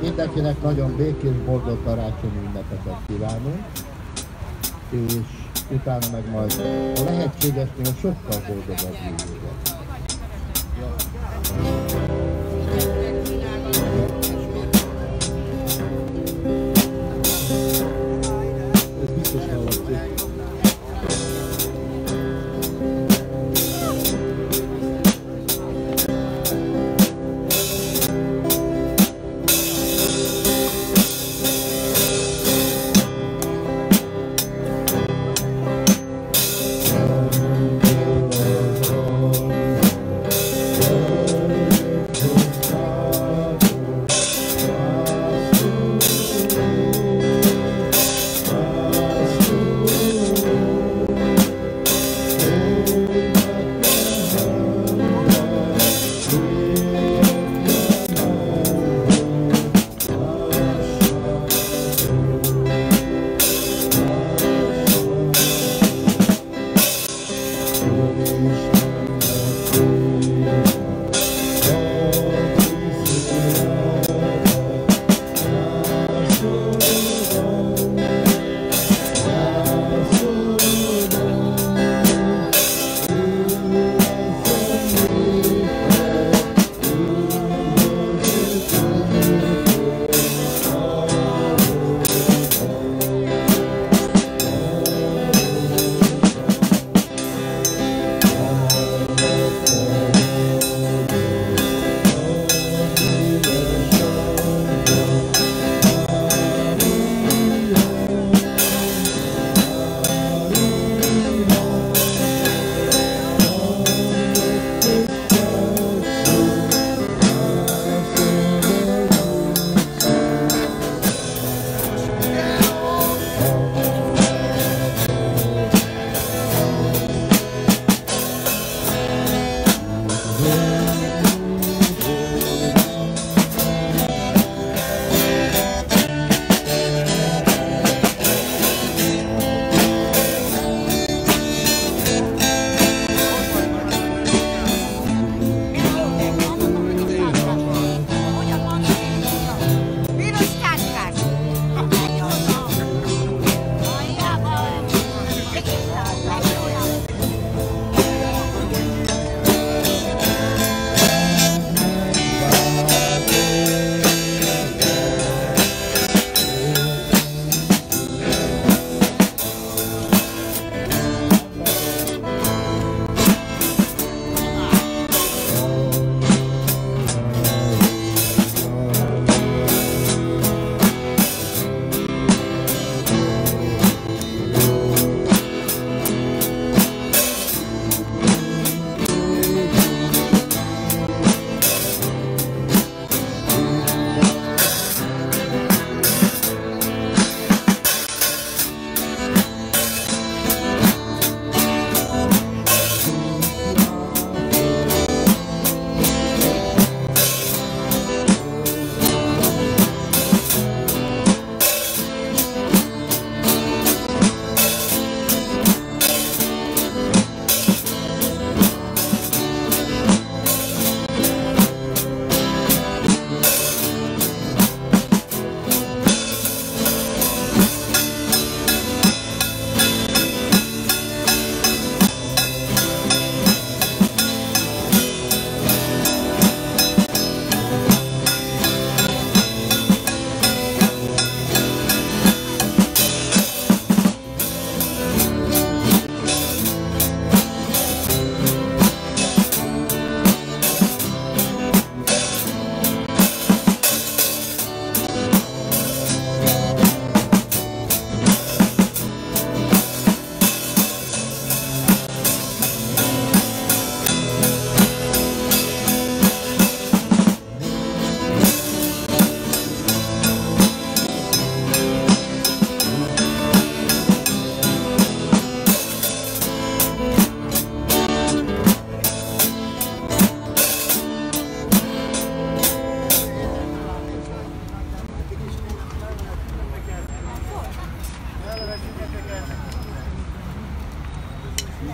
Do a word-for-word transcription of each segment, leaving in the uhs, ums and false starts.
Mindenkinek nagyon békés, boldog karácsonyi ünnepeket kívánunk, és utána meg majd a lehetségesnél sokkal boldogabb jövőben.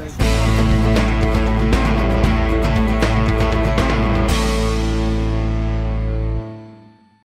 Thank you.